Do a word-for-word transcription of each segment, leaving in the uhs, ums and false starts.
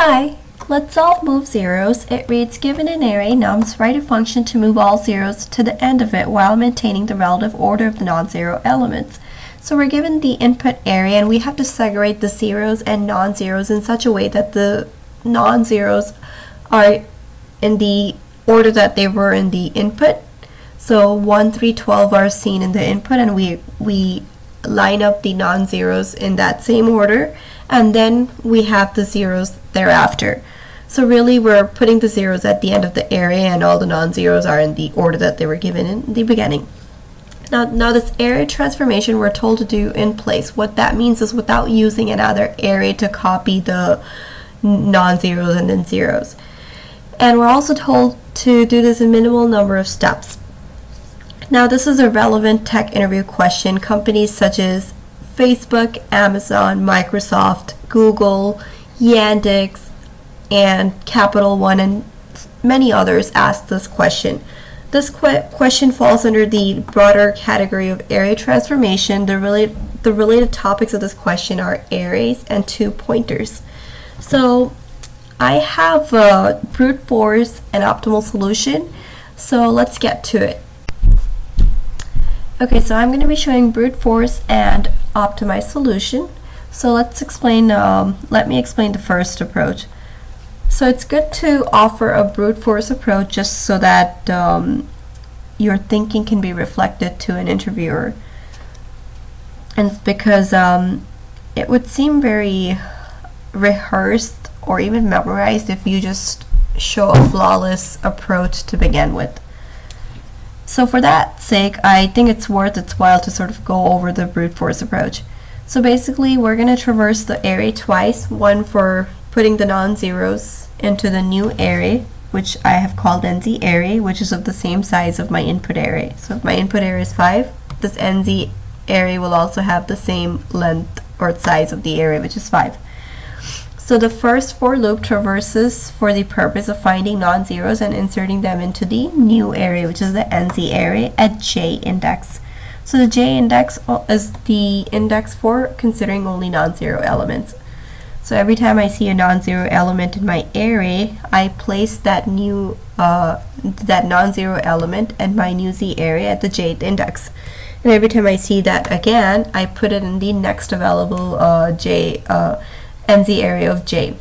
Hi, let's solve move zeros. It reads, given an array nums, write a function to move all zeros to the end of it while maintaining the relative order of the non-zero elements. So we're given the input array and we have to segregate the zeros and non-zeros in such a way that the non-zeros are in the order that they were in the input. So one, three, twelve are seen in the input, and we, we line up the non-zeros in that same order, and then we have the zeros thereafter. So really we're putting the zeros at the end of the array, and all the non-zeros are in the order that they were given in the beginning. Now, now this array transformation we're told to do in place. What that means is without using another array to copy the non-zeros and then zeros. And we're also told to do this in minimal number of steps. Now this is a relevant tech interview question. Companies such as Facebook, Amazon, Microsoft, Google, Yandex, and Capital One, and many others ask this question. This qu question falls under the broader category of array transformation. The, relate the related topics of this question are arrays and two pointers. So I have uh, brute force and optimal solution. So let's get to it. Okay, so I'm going to be showing brute force and optimized solution. So let's explain, um, let me explain the first approach. So it's good to offer a brute force approach just so that um, your thinking can be reflected to an interviewer. And it's because um, it would seem very rehearsed or even memorized if you just show a flawless approach to begin with. So for that sake, I think it's worth its while to sort of go over the brute force approach. So basically, we're going to traverse the array twice, one for putting the non-zeros into the new array, which I have called N Z array, which is of the same size of my input array. So if my input array is five, this N Z array will also have the same length or size of the array, which is five. So the first for loop traverses for the purpose of finding non-zeros and inserting them into the new array, which is the N Z array, at j index. So the j index is the index for considering only non-zero elements. So every time I see a non-zero element in my array, I place that new uh, that non-zero element and my new z array at the jth index. And every time I see that again, I put it in the next available uh, j uh, N Z array of j.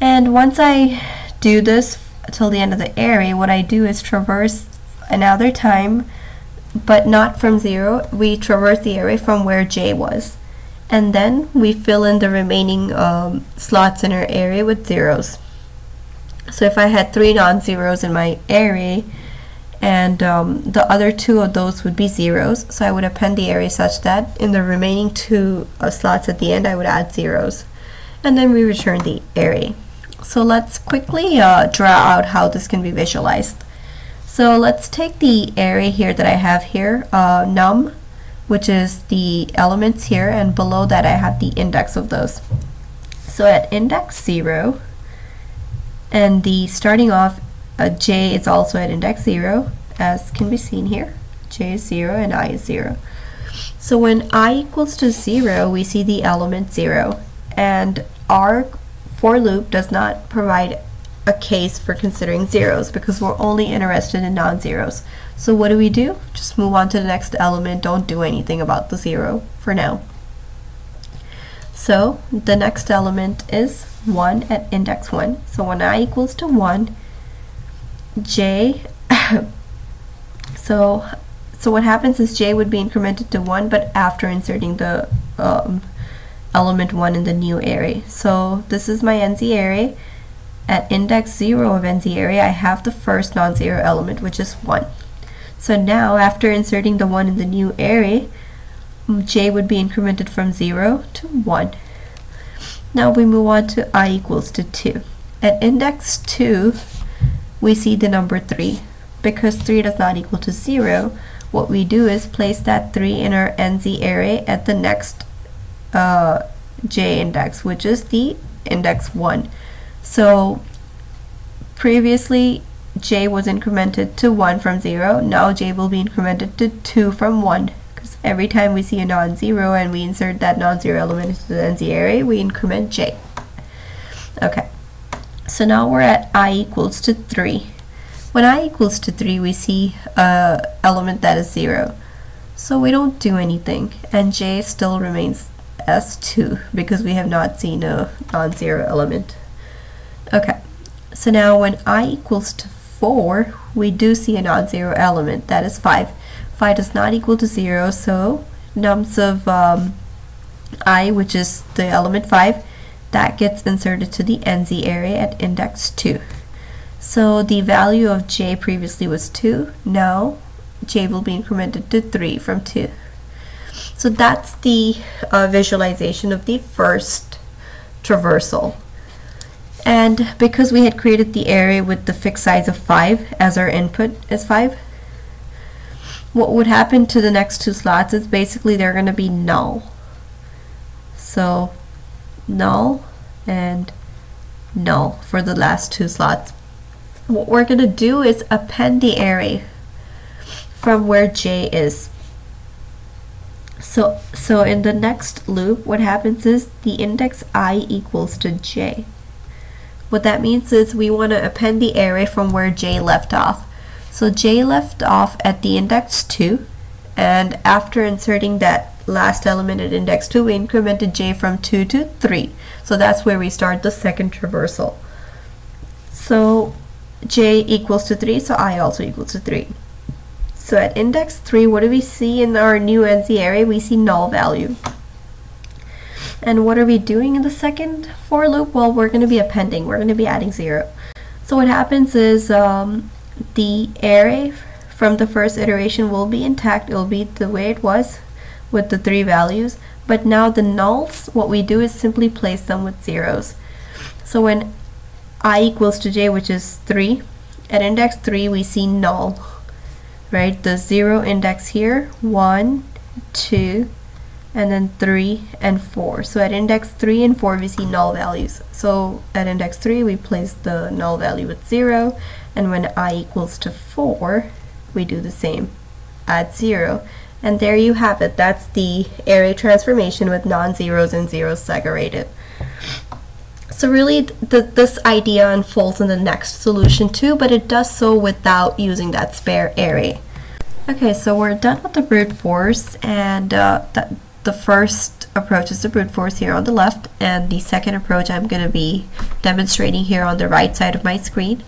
And once I do this till the end of the array, what I do is traverse another time, but not from zero. We traverse the array from where j was, and then we fill in the remaining um, slots in our array with zeros. So if I had three non-zeros in my array, and um, the other two of those would be zeros, so I would append the array such that in the remaining two uh, slots at the end I would add zeros, and then we return the array. So let's quickly uh, draw out how this can be visualized. So let's take the array here that I have here, uh, num, which is the elements here, and below that I have the index of those. So at index zero, and the starting off Uh, j is also at index zero, as can be seen here. J is zero and I is zero. So when I equals to zero, we see the element zero, and our for loop does not provide a case for considering zeros because we're only interested in non-zeros. So what do we do? Just move on to the next element. Don't do anything about the zero for now. So the next element is one at index one. So when I equals to one, j so so what happens is j would be incremented to one, but after inserting the um, element one in the new array. So this is my N Z array. At index zero of N Z array, I have the first non-zero element, which is one. So now after inserting the one in the new array, j would be incremented from zero to one. Now we move on to I equals to two. At index two, we see the number three. Because three does not equal to zero, what we do is place that three in our N Z array at the next uh, j index, which is the index one. So previously j was incremented to one from zero, now j will be incremented to two from one, because Every time we see a non-zero and we insert that non-zero element into the N Z array, we increment j. Okay, so now we're at I equals to three. When I equals to three, we see an element that is zero. So we don't do anything, and j still remains as two because we have not seen a non-zero element. Okay, so now when I equals to four, we do see a non-zero element, that is five. five does not equal to zero, so nums of um, I, which is the element five, that gets inserted to the N Z array at index two. So the value of j previously was two, now j will be incremented to three from two. So that's the uh, visualization of the first traversal. And because we had created the array with the fixed size of five as our input is five, what would happen to the next two slots is basically they're going to be null. So null and null for the last two slots. What we're going to do is append the array from where j is. So, so in the next loop, what happens is the index I equals to j. What that means is we want to append the array from where j left off. So j left off at the index two, and after inserting that last element at index two, we incremented j from two to three. So that's where we start the second traversal. So j equals to three, so I also equals to three. So at index three, what do we see in our new N Z array? We see null value. And what are we doing in the second for loop? Well, we're going to be appending. We're going to be adding zero. So what happens is, um, the array from the first iteration will be intact. It will be the way it was with the three values, but now the nulls, what we do is simply place them with zeros. So when I equals to j, which is three, at index three we see null, right? The zero index here, one, two, and then three and four. So at index three and four, we see null values. So at index three, we place the null value with zero, and when I equals to four, we do the same, add zero. And there you have it. That's the array transformation with non-zeros and zeros separated. So really, th this idea unfolds in the next solution too, but it does so without using that spare array. Okay, so we're done with the brute force, and uh, that. The first approach is the brute force here on the left, and the second approach I'm going to be demonstrating here on the right side of my screen.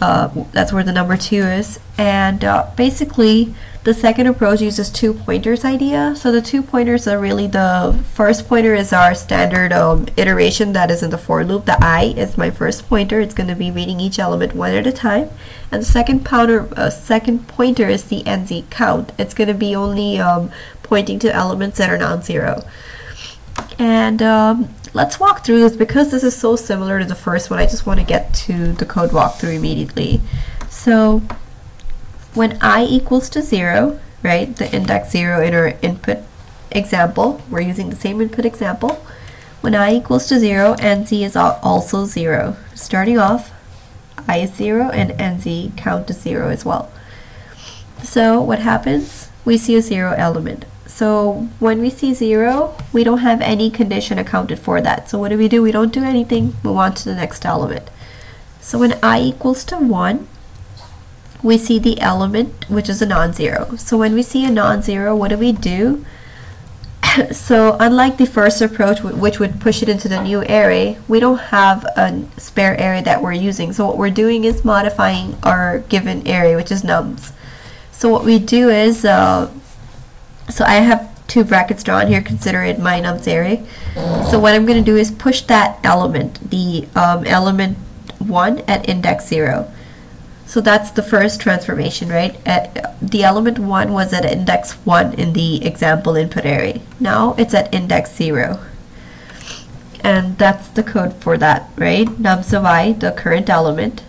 Uh, that's where the number two is. And uh, basically, the second approach uses two pointers idea. So the two pointers are really the first pointer is our standard um, iteration that is in the for loop. The I is my first pointer. It's going to be reading each element one at a time. And the second pointer, uh, second pointer is the N Z count. It's going to be only um, pointing to elements that are non-zero. And um, let's walk through this because this is so similar to the first one. I just want to get to the code walkthrough immediately. So when I equals to zero, right, the index zero in our input example, we're using the same input example. When I equals to zero, N Z is also zero. Starting off, I is zero and N Z count is zero as well. So what happens? We see a zero element. So when we see zero, we don't have any condition accounted for that. So what do we do? We don't do anything, move on to the next element. So when I equals to one, we see the element, which is a non-zero. So when we see a non-zero, what do we do? So unlike the first approach, which would push it into the new array, we don't have a spare array that we're using. So what we're doing is modifying our given array, which is nums. So what we do is, uh, so I have two brackets drawn here, consider it my nums array. So what I'm going to do is push that element, the um, element one at index zero. So that's the first transformation, right? At, the element one was at index one in the example input array. Now it's at index zero. And that's the code for that, right? Nums of I, the current element,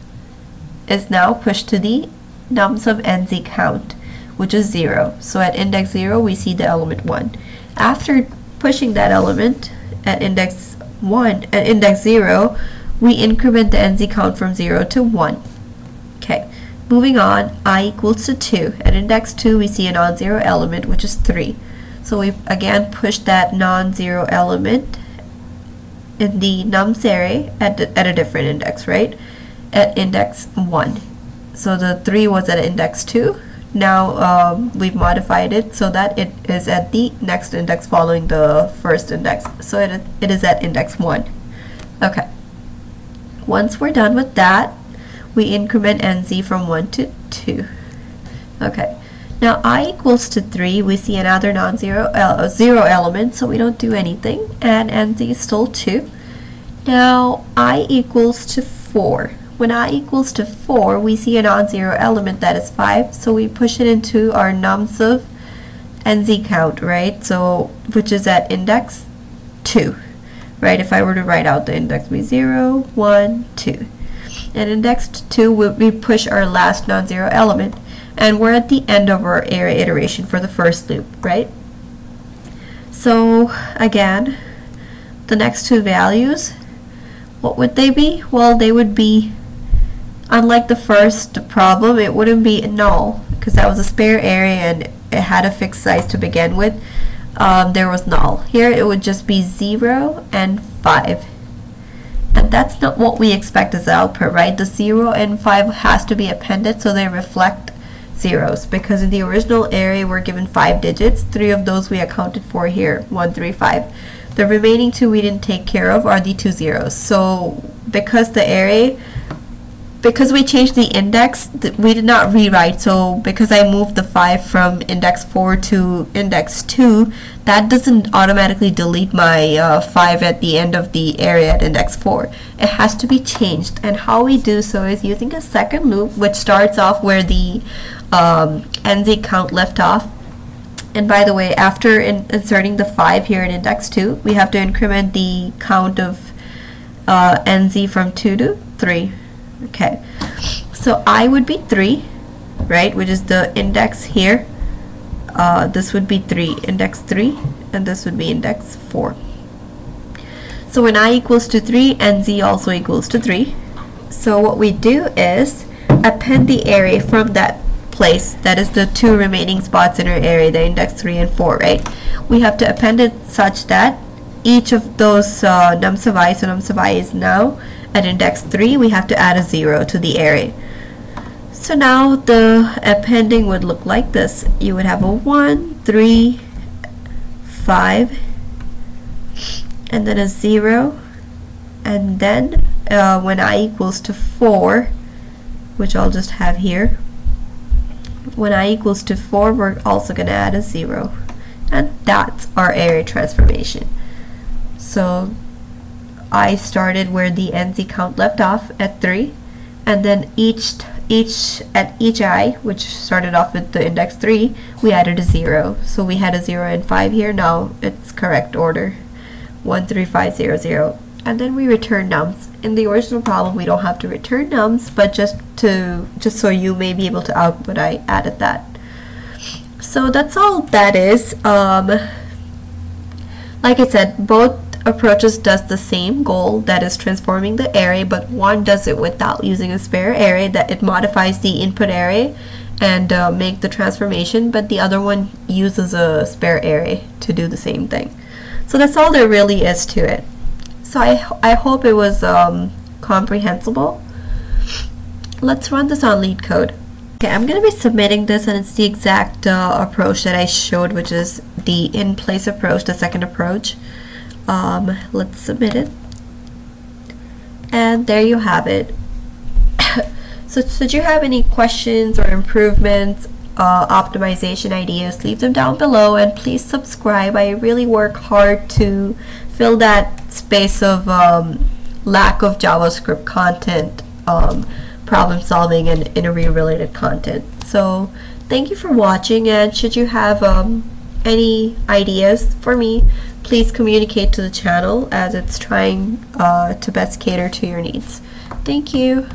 is now pushed to the nums of N Z count, which is zero. So at index zero, we see the element one. After pushing that element at index one, at index zero, we increment the N Z count from zero to one. Okay, moving on, I equals to two. At index two, we see a non-zero element, which is three. So we again push that non-zero element in the nums array at, the, at a different index, right? At index one. So the three was at index two. Now um, we've modified it so that it is at the next index following the first index. So it, it is at index one. Okay. Once we're done with that, we increment N Z from one to two. Okay. Now I equals to three, we see another non-zero uh, zero element, so we don't do anything, and N Z is still two. Now I equals to four. When I equals to four, we see a non-zero element that is five, so we push it into our nums of N Z count, right? So which is at index two, right? If I were to write out the index, be zero, one, two. And index two, we push our last non-zero element. And we're at the end of our iteration for the first loop, right? So again, the next two values, what would they be? Well, they would be, unlike the first problem, it wouldn't be null because that was a spare array and it had a fixed size to begin with. Um, there was null. Here it would just be zero and five. And that's not what we expect as output, right? The zero and five has to be appended so they reflect zeros, because in the original array we're given five digits. Three of those we accounted for here, one, three, five. The remaining two we didn't take care of are the two zeros. So because the array, because we changed the index, th we did not rewrite. So because I moved the five from index four to index two, that doesn't automatically delete my uh, five at the end of the array at index four. It has to be changed, and how we do so is using a second loop which starts off where the Um, N Z count left off. And by the way, after in inserting the five here in index two, we have to increment the count of uh, N Z from two to three. Okay, so I would be three, right, which is the index here. Uh, this would be three, index three, and this would be index four. So when I equals to three, N Z also equals to three. So what we do is append the array from that place, that is the two remaining spots in our array, the index three and four, right? We have to append it such that each of those uh, nums of I, so nums of I is now at index three, we have to add a zero to the array. So now the appending would look like this. You would have a one, three, five, and then a zero, and then uh, when I equals to four, which I'll just have here, when I equals to four, we're also going to add a zero, and that's our array transformation. So I started where the N Z count left off at three, and then each each at each I, which started off with the index three, we added a zero. So we had a zero and five here. Now it's correct order, one, three, five, zero, zero, and then we return nums. In the original problem we don't have to return nums, but just to just so you may be able to output, I added that. So that's all that is. Um, like I said, both approaches does the same goal, that is transforming the array, but one does it without using a spare array, that it modifies the input array and uh, make the transformation, but the other one uses a spare array to do the same thing. So that's all there really is to it. So I, I hope it was um, comprehensible. Let's run this on LeetCode. Okay, I'm going to be submitting this, and it's the exact uh, approach that I showed, which is the in-place approach, the second approach. Um, let's submit it. And there you have it. So should you have any questions or improvements, uh, optimization ideas, leave them down below, and please subscribe. I really work hard to fill that space of um, lack of JavaScript content, um, problem solving, and interview-related content. So thank you for watching, and should you have um, any ideas for me, please communicate to the channel, as it's trying uh, to best cater to your needs. Thank you.